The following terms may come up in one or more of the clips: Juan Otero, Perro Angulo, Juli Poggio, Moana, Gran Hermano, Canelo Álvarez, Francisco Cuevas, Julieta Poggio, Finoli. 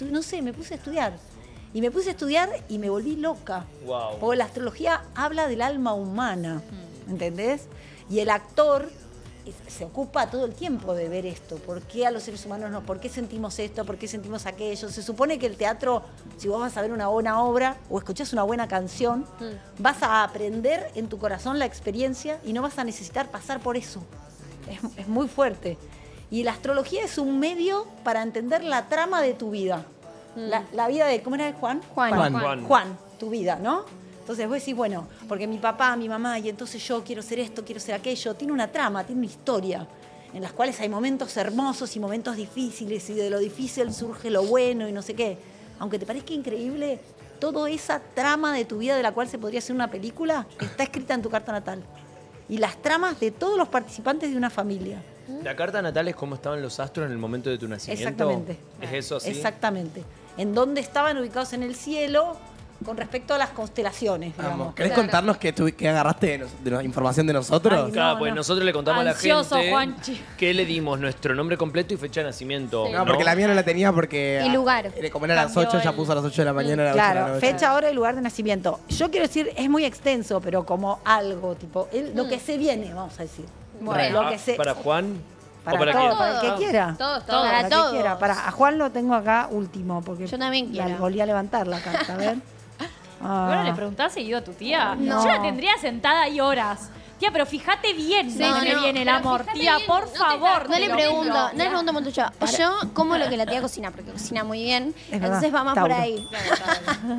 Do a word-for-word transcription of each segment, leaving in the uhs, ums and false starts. No sé, me puse a estudiar. Y me puse a estudiar y me volví loca. Wow. Porque la astrología habla del alma humana, ¿entendés? Y el actor se ocupa todo el tiempo de ver esto. ¿Por qué a los seres humanos no? ¿Por qué sentimos esto? ¿Por qué sentimos aquello? Se supone que el teatro, si vos vas a ver una buena obra o escuchás una buena canción, mm. vas a aprender en tu corazón la experiencia y no vas a necesitar pasar por eso. Es, es muy fuerte. Y la astrología es un medio para entender la trama de tu vida. Mm. La, la vida de... ¿Cómo era de Juan? Juan. Juan. Juan. Juan. Juan, tu vida, ¿no? Entonces vos decís, bueno, porque mi papá, mi mamá, y entonces yo quiero ser esto, quiero ser aquello. Tiene una trama, tiene una historia, en las cuales hay momentos hermosos y momentos difíciles, y de lo difícil surge lo bueno y no sé qué. Aunque te parezca increíble, toda esa trama de tu vida de la cual se podría hacer una película está escrita en tu carta natal. Y las tramas de todos los participantes de una familia. La carta natal es cómo estaban los astros en el momento de tu nacimiento. Exactamente. ¿Es eso así? Exactamente. En dónde estaban ubicados en el cielo con respecto a las constelaciones, digamos. Vamos. ¿Querés claro. contarnos qué, tu, qué agarraste de, nos, de la información de nosotros? Ay, claro, no, pues no. nosotros le contamos Ansioso, a la gente Juanchi. que le dimos nuestro nombre completo y fecha de nacimiento. Sí. No, no, porque la mía no la tenía porque... El lugar. A, como era a las ocho, el... ya puso a las ocho de la mañana. A las claro, ocho de la noche. Fecha, hora y lugar de nacimiento. Yo quiero decir, es muy extenso, pero como algo, tipo, el, mm. lo que se viene, vamos a decir. Bueno, lo que se... ¿Para Juan? Para, para todo, para el que quiera. Todos, todos. Para, para todos. Que quiera. Para, a Juan lo tengo acá último, porque yo también quiero. Volví a levantar la carta, a ver. Ah. Bueno, le preguntás seguido a tu tía. No. Yo la tendría sentada ahí horas. Tía, pero fíjate bien sí, dónde no, viene el amor. Tía, bien, por no favor. No le pregunto, no le pregunto mucho yo. Yo como lo que la tía cocina, porque cocina muy bien. Es entonces verdad, va más Tauro. por ahí.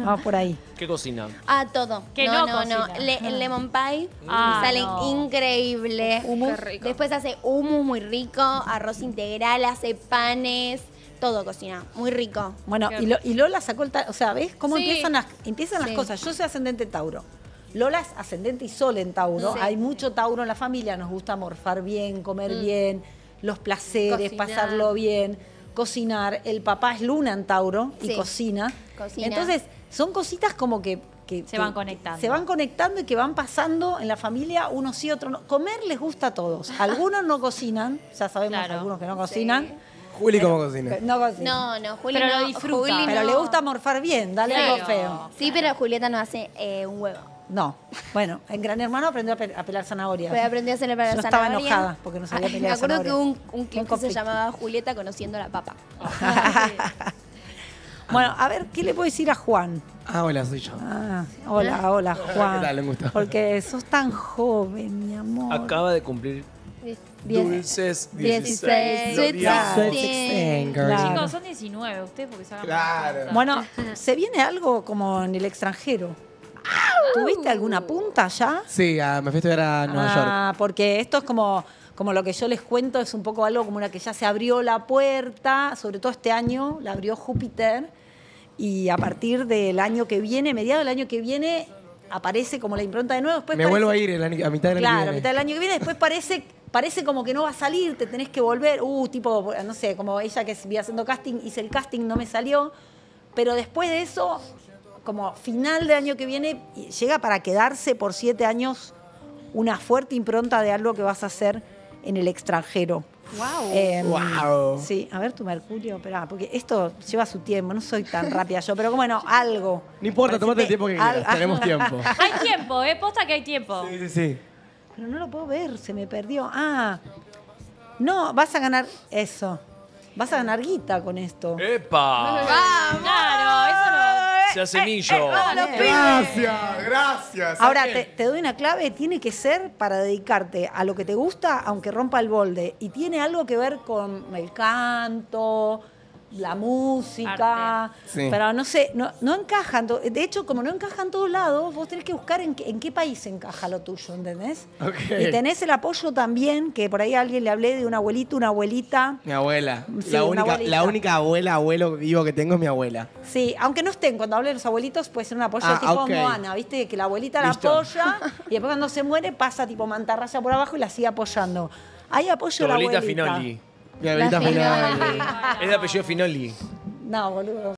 Va por ahí. ¿Qué cocina? Ah, todo. ¿Qué no, no, no. no. Le, el lemon pie ah, sale no. increíble. Hummus. Después hace hummus muy rico, arroz integral, hace panes. Todo cocina, muy rico. Bueno, y, lo, y Lola sacó el... O sea, ¿ves cómo sí. empiezan las, empiezan sí. las cosas? Yo soy ascendente Tauro. Lola es ascendente y sol en Tauro. Sí. Hay mucho Tauro en la familia. Nos gusta morfar bien, comer mm. bien, los placeres, cocinar. pasarlo bien, cocinar. El papá es luna en Tauro y sí. cocina. cocina. Entonces, son cositas como que... que se que, van conectando. Se van conectando y que van pasando en la familia, uno sí, otro no. Comer les gusta a todos. Algunos no cocinan. Ya sabemos claro. algunos que no cocinan. Sí. Juli cómo cocina. No cocina. No, no, Juli pero no. Lo disfruta. Juli no. Pero le gusta morfar bien, dale claro. algo feo. Sí, pero Julieta no hace eh, un huevo. No, bueno, en Gran Hermano aprendió a, pe a pelar zanahorias. Pero aprendió a hacerle pelar zanahorias. Yo estaba enojada porque no sabía pelar zanahorias. Me acuerdo zanahorias. que un, un clip un que se llamaba Julieta conociendo a la papa. Bueno, a ver, ¿qué le puedo decir a Juan? Ah, hola, soy yo. Ah, hola, hola, Juan. ¿Qué tal? Un gusto. Porque sos tan joven, mi amor. Acaba de cumplir... Dulces dieciséis. Chicos, son diecinueve, ustedes porque se hagan... Claro. Bueno, se viene algo como en el extranjero. ¿Tuviste alguna punta ya? Sí, uh, me fui a estudiar a Nueva ah, York. Ah, porque esto es como, como lo que yo les cuento, es un poco algo como una que ya se abrió la puerta, sobre todo este año, la abrió Júpiter, y a partir del año que viene, mediados del año que viene, aparece como la impronta de nuevo. Después me parece, vuelvo a ir el año, a mitad del claro, año que viene. Claro, a mitad del año que viene, después parece... Parece como que no va a salir, te tenés que volver. Uh, tipo, no sé, como ella que vi haciendo casting, hice el casting, no me salió. Pero después de eso, como final del año que viene, llega para quedarse por siete años una fuerte impronta de algo que vas a hacer en el extranjero. Wow. Eh, wow. Sí, a ver tu Mercurio, espera, porque esto lleva su tiempo, no soy tan rápida yo, pero bueno, algo. No importa, tomate el tiempo que quieras, ah, tenemos tiempo. Hay tiempo, ¿eh? Posta que hay tiempo. Sí, sí, sí. Pero no lo puedo ver, se me perdió. Ah, no, vas a ganar eso. Vas a ganar guita con esto. ¡Epa! ¡Vamos! Claro, eso no... Se hace millo. Gracias, gracias. Ahora, te, te doy una clave. Tiene que ser para dedicarte a lo que te gusta, aunque rompa el bolde. Y tiene algo que ver con el canto... la música, sí. pero no sé, no, no encajan, de hecho como no encajan en todos lados, vos tenés que buscar en qué, en qué país encaja lo tuyo, ¿entendés? Okay. Y tenés el apoyo también, que por ahí a alguien le hablé de un abuelito, una abuelita. Mi abuela, sí, la, única, la única abuela, abuelo vivo que tengo es mi abuela. Sí, aunque no estén, cuando hablen de los abuelitos puede ser un apoyo ah, tipo okay. Moana, ¿viste? Que la abuelita Listo. la apoya y después cuando se muere pasa tipo mantarraya por abajo y la sigue apoyando. Hay apoyo a la abuelita. Finoli. Mi abuelita Finoli. Es de apellido Finoli. No, boludo.